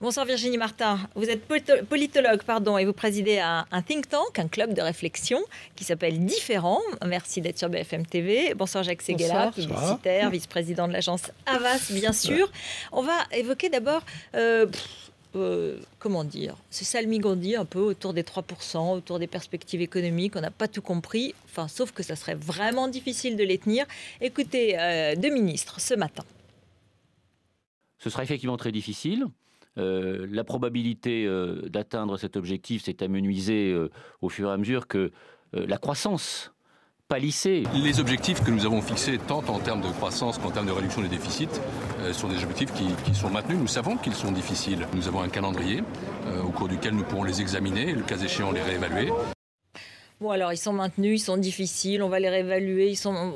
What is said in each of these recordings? Bonsoir Virginie Martin, vous êtes politologue et vous présidez un think tank, un club de réflexion qui s'appelle Différent. Merci d'être sur BFM TV. Bonsoir Jacques Séguéla, publicitaire, vice-président de l'agence Havas, bien sûr. On va évoquer d'abord... comment dire, ce salmigondi un peu autour des 3%, autour des perspectives économiques, on n'a pas tout compris, enfin, sauf que ça serait vraiment difficile de les tenir. Écoutez, deux ministres, ce matin. Ce sera effectivement très difficile. La probabilité d'atteindre cet objectif s'est amenuisée au fur et à mesure que la croissance palissée. Les objectifs que nous avons fixés, tant en termes de croissance qu'en termes de réduction des déficits, sont des objectifs qui sont maintenus. Nous savons qu'ils sont difficiles. Nous avons un calendrier au cours duquel nous pourrons les examiner et, le cas échéant, les réévaluer. Bon, alors, ils sont maintenus, ils sont difficiles, on va les réévaluer, ils sont...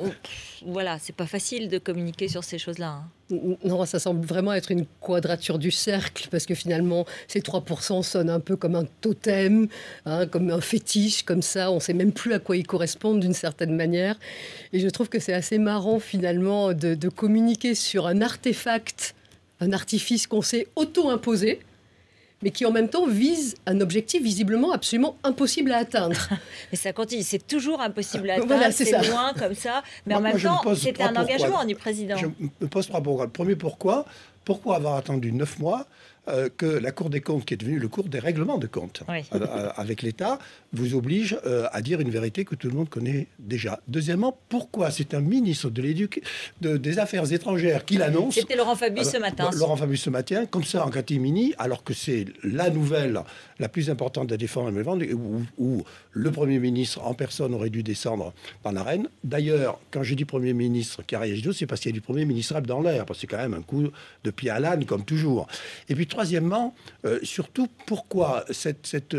Voilà, c'est pas facile de communiquer sur ces choses-là, hein. Non, ça semble vraiment être une quadrature du cercle, parce que finalement, ces 3% sonnent un peu comme un totem, hein, comme un fétiche, comme ça. On ne sait même plus à quoi ils correspondent d'une certaine manière. Et je trouve que c'est assez marrant, finalement, de communiquer sur un artefact, un artifice qu'on s'est auto-imposé, mais qui en même temps vise un objectif visiblement absolument impossible à atteindre. Mais ça continue, c'est toujours impossible à atteindre, voilà, c'est loin comme ça, mais moi, en même temps, c'est un engagement du président. Je me pose trois pourquoi. Le premier pourquoi, avoir attendu 9 mois que la Cour des Comptes, qui est devenue le cours des règlements de comptes, oui, avec l'État, vous oblige à dire une vérité que tout le monde connaît déjà. Deuxièmement, pourquoi c'est un ministre des Affaires étrangères qui l'annonce. C'était Laurent Fabius ce matin. Laurent Fabius ce matin, comme ça en catimini, alors que c'est la nouvelle la plus importante à défendre et vendre, où le Premier ministre en personne aurait dû descendre dans l'arène. D'ailleurs, quand je dis Premier ministre qui a réagi, c'est parce qu'il y a du Premier ministre dans l'air, parce que c'est quand même un coup de pied à l'âne, comme toujours. Et puis, troisièmement, surtout, pourquoi cette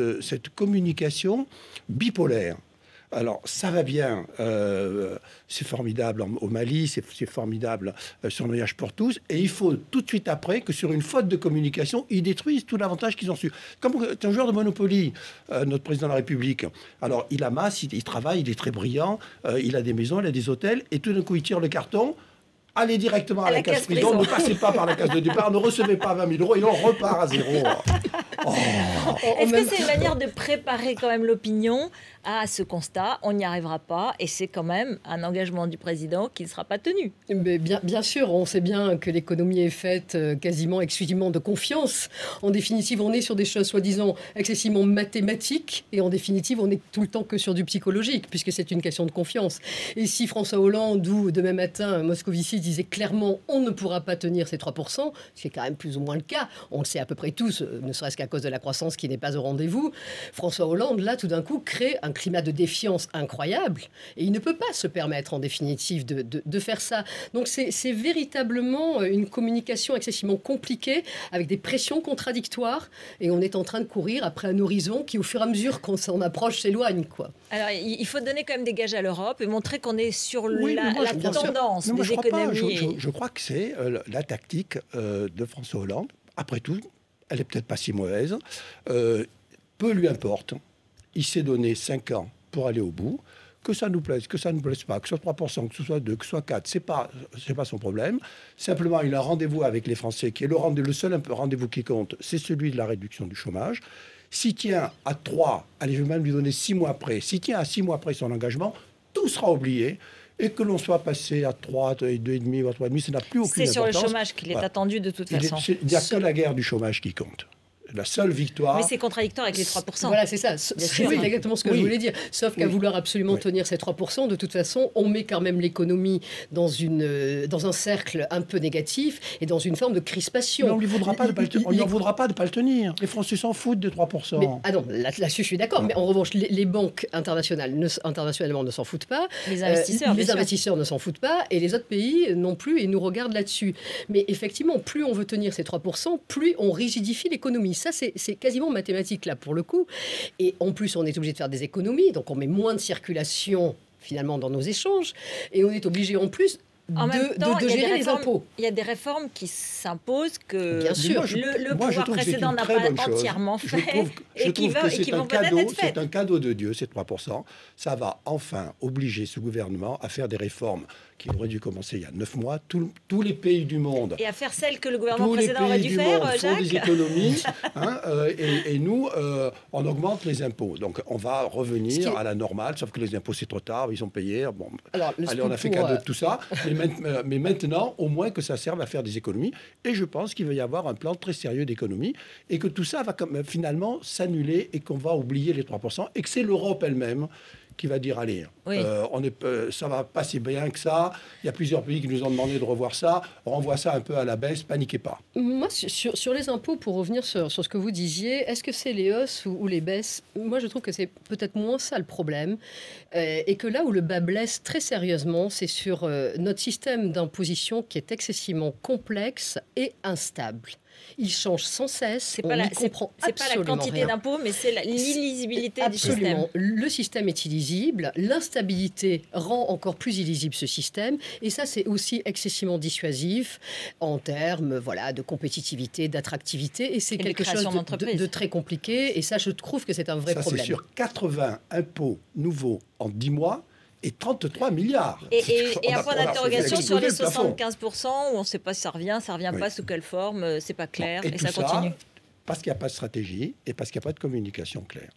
communication bipolaire? Alors, ça va bien, c'est formidable au Mali, c'est formidable sur le voyage pour tous, et il faut tout de suite après que sur une faute de communication, ils détruisent tout l'avantage qu'ils ont su. Comme un joueur de Monopoly, notre président de la République, alors il amasse, il travaille, il est très brillant, il a des maisons, il a des hôtels, et tout d'un coup, il tire le carton. Allez directement à la case prison, ne passez pas par la case de départ, ne recevez pas 20 000 €, et l'on repart à zéro. Oh. Est-ce que c'est une manière de préparer quand même l'opinion à ce constat? On n'y arrivera pas, et c'est quand même un engagement du président qui ne sera pas tenu. Mais bien sûr, on sait bien que l'économie est faite quasiment exclusivement de confiance. En définitive, on est sur des choses soi-disant excessivement mathématiques, et en définitive, on est tout le temps que sur du psychologique, puisque c'est une question de confiance. Et si François Hollande ou demain matin Moscovici disait clairement on ne pourra pas tenir ces 3%, c'est quand même plus ou moins le cas, on le sait à peu près tous, ne serait-ce qu'à cause de la croissance qui n'est pas au rendez-vous, François Hollande, là, tout d'un coup, crée un climat de défiance incroyable, et il ne peut pas se permettre, en définitive, de faire ça. Donc c'est véritablement une communication excessivement compliquée, avec des pressions contradictoires, et on est en train de courir après un horizon qui, au fur et à mesure qu'on s'en approche, s'éloigne, quoi. Alors, il faut donner quand même des gages à l'Europe et montrer qu'on est sur la tendance des économies. Je crois que c'est la tactique de François Hollande. Après tout, elle n'est peut-être pas si mauvaise. Peu lui importe. Il s'est donné 5 ans pour aller au bout. Que ça nous plaise, que ça ne nous plaise pas, que ce soit 3%, que ce soit 2, que ce soit 4, c'est pas son problème. Simplement, il a un rendez-vous avec les Français, qui est le seul rendez-vous qui compte, c'est celui de la réduction du chômage. S'il tient à 3, allez, je vais même lui donner 6 mois après, s'il tient à 6 mois après son engagement, tout sera oublié. Et que l'on soit passé à 3, 2,5 ou à 3,5, ça n'a plus aucune importance. C'est sur le chômage qu'il est attendu de toute façon. Il n'y a que la guerre du chômage qui compte. La seule victoire... Mais c'est contradictoire avec les 3%. Voilà, c'est ça. C'est exactement ce que je voulais dire. Sauf qu'à vouloir absolument tenir ces 3%, de toute façon, on met quand même l'économie dans un cercle un peu négatif et dans une forme de crispation. Mais on ne lui voudra pas de pas le tenir. Les Français s'en foutent des 3%. Mais, ah non, là-dessus, je suis d'accord. Mais en revanche, les banques internationalement ne s'en foutent pas. Les investisseurs, ne s'en foutent pas. Et les autres pays non plus. Et nous regardent là-dessus. Mais effectivement, plus on veut tenir ces 3%, plus on rigidifie l'économie. Ça, c'est quasiment mathématique, là, pour le coup. Et en plus, on est obligé de faire des économies. Donc, on met moins de circulation, finalement, dans nos échanges. Et on est obligé, en plus... de gérer les impôts. Il y a des réformes qui s'imposent que le pouvoir précédent n'a pas entièrement fait et qui vont peut-être être faites. C'est un cadeau de Dieu, ces 3%. Ça va enfin obliger ce gouvernement à faire des réformes qui auraient dû commencer il y a 9 mois. Tous les pays du monde... Et à faire celles que le gouvernement précédent aurait dû faire, Jacques. Tous les pays du monde font des économies et nous, on augmente les impôts. Donc on va revenir à la normale, sauf que les impôts, c'est trop tard, ils sont payés. Bon, allez, on a fait cadeau de tout ça. Mais maintenant, au moins que ça serve à faire des économies. Et je pense qu'il va y avoir un plan très sérieux d'économie et que tout ça va finalement s'annuler et qu'on va oublier les 3% et que c'est l'Europe elle-même qui va dire, allez, ça va pas si bien que ça. Il y a plusieurs pays qui nous ont demandé de revoir ça. On renvoie ça un peu à la baisse, paniquez pas. Moi, sur les impôts, pour revenir sur ce que vous disiez, est-ce que c'est les hausses ou les baisses? Moi, je trouve que c'est peut-être moins ça le problème. Et que là où le bas blesse très sérieusement, c'est sur notre système d'imposition qui est excessivement complexe et instable. Il change sans cesse. C'est pas, pas la quantité d'impôts, mais c'est l'illisibilité du système. Absolument. Le système est illisible. L'instabilité rend encore plus illisible ce système. Et ça, c'est aussi excessivement dissuasif en termes de compétitivité, d'attractivité. Et c'est quelque chose de très compliqué. Et ça, je trouve que c'est un vrai problème. Ça, c'est sur 80 impôts nouveaux en 10 mois. Et 33 milliards. Et un point d'interrogation sur les 75% où on ne sait pas si ça revient pas, sous quelle forme, c'est pas clair. Et ça continue. Parce qu'il n'y a pas de stratégie et parce qu'il n'y a pas de communication claire.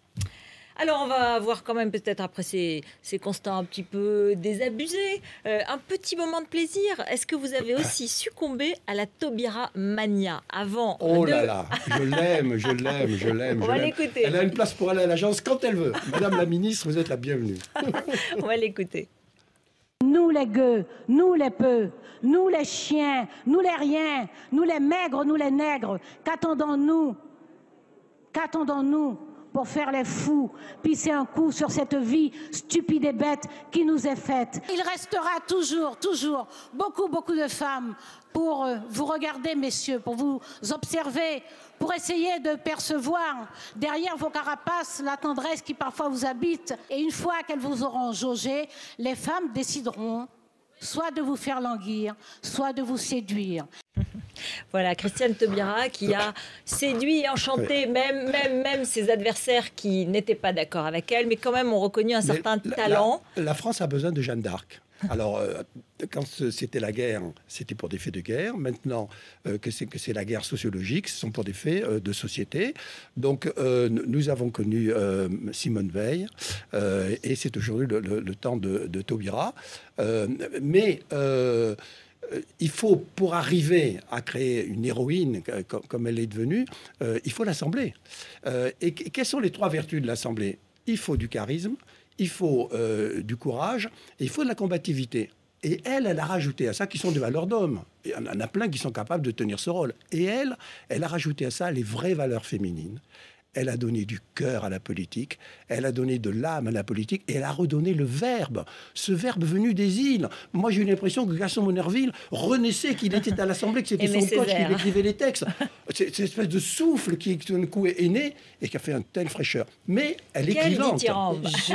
Alors on va voir quand même peut-être après ces constats un petit peu désabusés, un petit moment de plaisir. Est-ce que vous avez aussi succombé à la Taubira Mania avant je l'aime, je l'aime, je l'aime. On va l'écouter. Elle a une place pour aller à l'agence quand elle veut. Madame la ministre, vous êtes la bienvenue. On va l'écouter. Nous les gueux, nous les peu, nous les chiens, nous les riens, nous les maigres, nous les nègres, qu'attendons-nous? Qu'attendons-nous pour faire les fous, pisser un coup sur cette vie stupide et bête qui nous est faite? Il restera toujours, beaucoup de femmes pour vous regarder, messieurs, pour vous observer, pour essayer de percevoir derrière vos carapaces la tendresse qui parfois vous habite. Et une fois qu'elles vous auront jaugé, les femmes décideront soit de vous faire languir, soit de vous séduire. Voilà, Christiane Taubira qui a séduit et enchanté même ses adversaires qui n'étaient pas d'accord avec elle, mais quand même ont reconnu un certain talent. La France a besoin de Jeanne d'Arc. Alors, quand c'était la guerre, c'était pour des faits de guerre. Maintenant que c'est la guerre sociologique, ce sont pour des faits de société. Donc, nous avons connu Simone Veil et c'est aujourd'hui le temps de Taubira. Il faut, pour arriver à créer une héroïne comme elle est devenue, il faut l'Assemblée. Et quelles sont les 3 vertus de l'Assemblée? Il faut du charisme, il faut du courage et il faut de la combativité. Et elle a rajouté à ça, qui sont des valeurs d'hommes. Il y en a plein qui sont capables de tenir ce rôle. Et elle a rajouté à ça les vraies valeurs féminines. Elle a donné du cœur à la politique, elle a donné de l'âme à la politique, et elle a redonné le verbe, ce verbe venu des îles. Moi, j'ai eu l'impression que Gaston Monerville renaissait, qu'il était à l'Assemblée, que c'était son coach qui écrivait les textes. C'est cette espèce de souffle qui, tout d'un coup, est né et qui a fait une telle fraîcheur. Mais elle est clivante.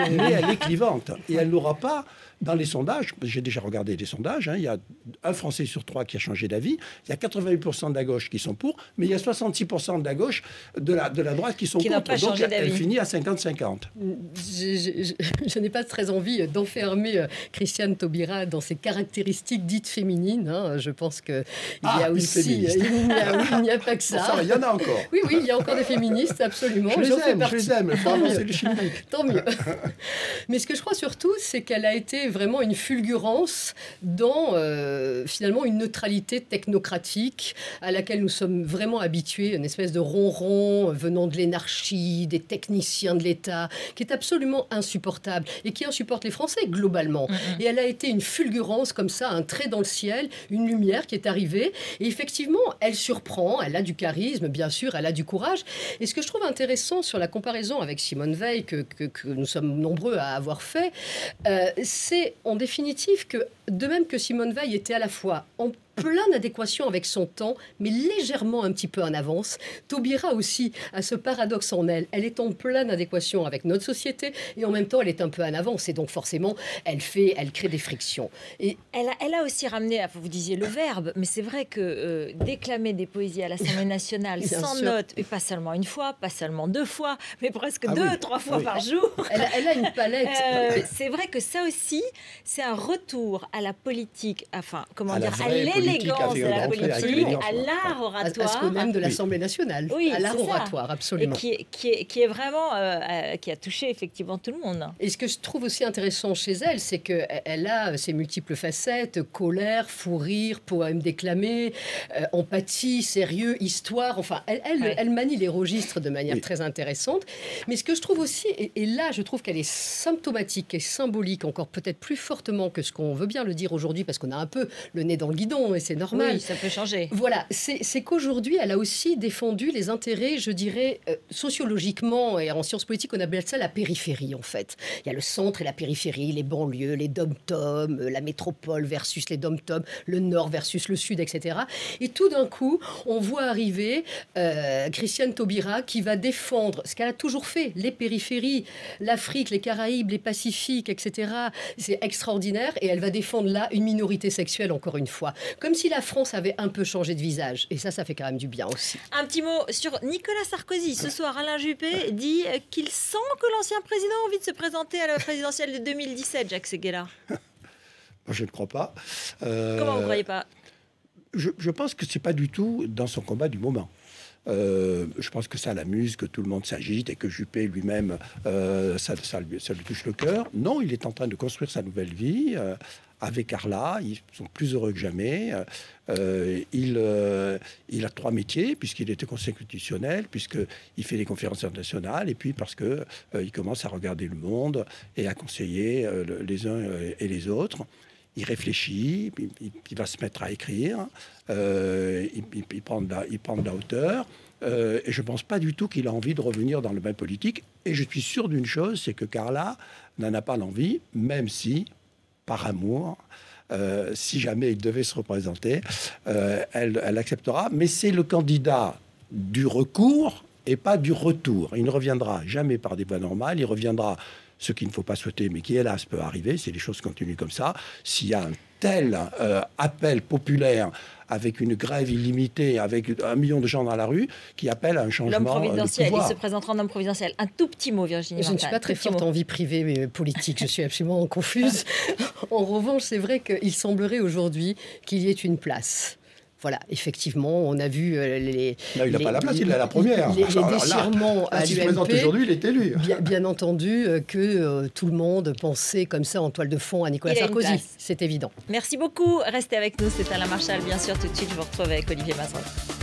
Mais elle est clivante. Et elle n'aura pas, dans les sondages, j'ai déjà regardé des sondages, il y a 1 Français sur 3 qui a changé d'avis, il y a 88% de la gauche qui sont pour, mais il y a 66% de la gauche, de la droite qui sont contre. Donc elle finit à 50-50. Je n'ai pas très envie d'enfermer Christiane Taubira dans ses caractéristiques dites féminines. Je pense qu'il y a aussi... Il n'y a pas que ça. Il y en a encore. Oui, oui, il y a encore des féministes, absolument. Je les aime. Tant mieux. Mais ce que je crois surtout, c'est qu'elle a été vraiment une fulgurance dans finalement une neutralité technocratique à laquelle nous sommes vraiment habitués, une espèce de ronron venant de l'énarchie, des techniciens de l'État, qui est absolument insupportable et qui insupporte les Français globalement. Et elle a été une fulgurance comme ça, un trait dans le ciel, une lumière qui est arrivée. Et effectivement, elle surprend, elle a du charisme, bien sûr, elle a du courage. Et ce que je trouve intéressant sur la comparaison avec Simone Veil, que nous sommes nombreux à avoir fait, c'est en définitive que, de même que Simone Veil était à la fois plein d'adéquations avec son temps, mais légèrement un petit peu en avance. Taubira aussi a ce paradoxe en elle. Elle est en pleine adéquation avec notre société et en même temps, elle est un peu en avance. Et donc forcément, elle crée des frictions. Et elle a aussi ramené, vous disiez le verbe, mais c'est vrai que déclamer des poésies à l'Assemblée nationale sans notes, et pas seulement une fois, pas seulement deux fois, mais presque deux, trois fois par jour. Elle a une palette. C'est vrai que ça aussi, c'est un retour à la politique, enfin, comment dire, à l'élégance de la politique, à l'art oratoire. À ce qu'on aime de l'Assemblée nationale, à l'art oratoire, absolument. Et qui est vraiment, qui a touché effectivement tout le monde. Et ce que je trouve aussi intéressant chez elle, c'est qu'elle a ses multiples facettes, colère, fou rire, poème déclamé, empathie, sérieux, histoire, enfin, elle manie les registres de manière très intéressante. Mais ce que je trouve aussi, et là je trouve qu'elle est symptomatique et symbolique, encore peut-être plus fortement que ce qu'on veut bien le dire aujourd'hui, parce qu'on a un peu le nez dans le guidon, et c'est normal. Oui, ça peut changer. Voilà, c'est qu'aujourd'hui, elle a aussi défendu les intérêts, je dirais, sociologiquement, et en sciences politiques, on appelle ça la périphérie, en fait. Il y a le centre et la périphérie, les banlieues, les dom-toms, la métropole versus les dom-toms, le nord versus le sud, etc. Et tout d'un coup, on voit arriver Christiane Taubira qui va défendre ce qu'elle a toujours fait, les périphéries, l'Afrique, les Caraïbes, les Pacifiques, etc. C'est extraordinaire, et elle va défendre là une minorité sexuelle, encore une fois. Comme si la France avait un peu changé de visage. Et ça, ça fait quand même du bien aussi. Un petit mot sur Nicolas Sarkozy. Ce soir, Alain Juppé dit qu'il sent que l'ancien président a envie de se présenter à la présidentielle de 2017, Jacques Séguéla. Je ne crois pas. Comment vous ne croyez pas? Je pense que ce n'est pas du tout dans son combat du moment. Je pense que ça l'amuse, que tout le monde s'agite et que Juppé lui-même, ça lui touche le cœur. Non, il est en train de construire sa nouvelle vie. Avec Carla, ils sont plus heureux que jamais. Il a trois métiers, puisqu'il était conseiller constitutionnel, puisqu'il fait des conférences internationales, et puis parce qu'il commence à regarder le monde et à conseiller les uns et les autres. Il réfléchit, il va se mettre à écrire, il prend de la hauteur. Et je ne pense pas du tout qu'il a envie de revenir dans le bain politique. Et je suis sûr d'une chose, c'est que Carla n'en a pas l'envie, même si... par amour, si jamais il devait se représenter, elle acceptera. Mais c'est le candidat du recours et pas du retour. Il ne reviendra jamais par des voies normales, il reviendra, ce qu'il ne faut pas souhaiter, mais qui hélas peut arriver, si les choses continuent comme ça, s'il y a un tel appel populaire, avec une grève illimitée, avec 1 million de gens dans la rue, qui appellent à un changement de pouvoir. L'homme providentiel, il se présentera en homme providentiel. Un tout petit mot, Virginie Martin. Je ne suis pas très forte en vie privée, mais politique, je suis absolument confuse. En revanche, c'est vrai qu'il semblerait aujourd'hui qu'il y ait une place. Voilà, effectivement, on a vu les... Non, il n'a pas la place, il a la première. Les déchirements à l'UMP. Si je présente aujourd'hui, il est élu. Bien entendu que tout le monde pensait comme ça en toile de fond à Nicolas Sarkozy. C'est évident. Merci beaucoup. Restez avec nous. C'est Alain Marchal, bien sûr. Tout de suite, je vous retrouve avec Olivier Mazard.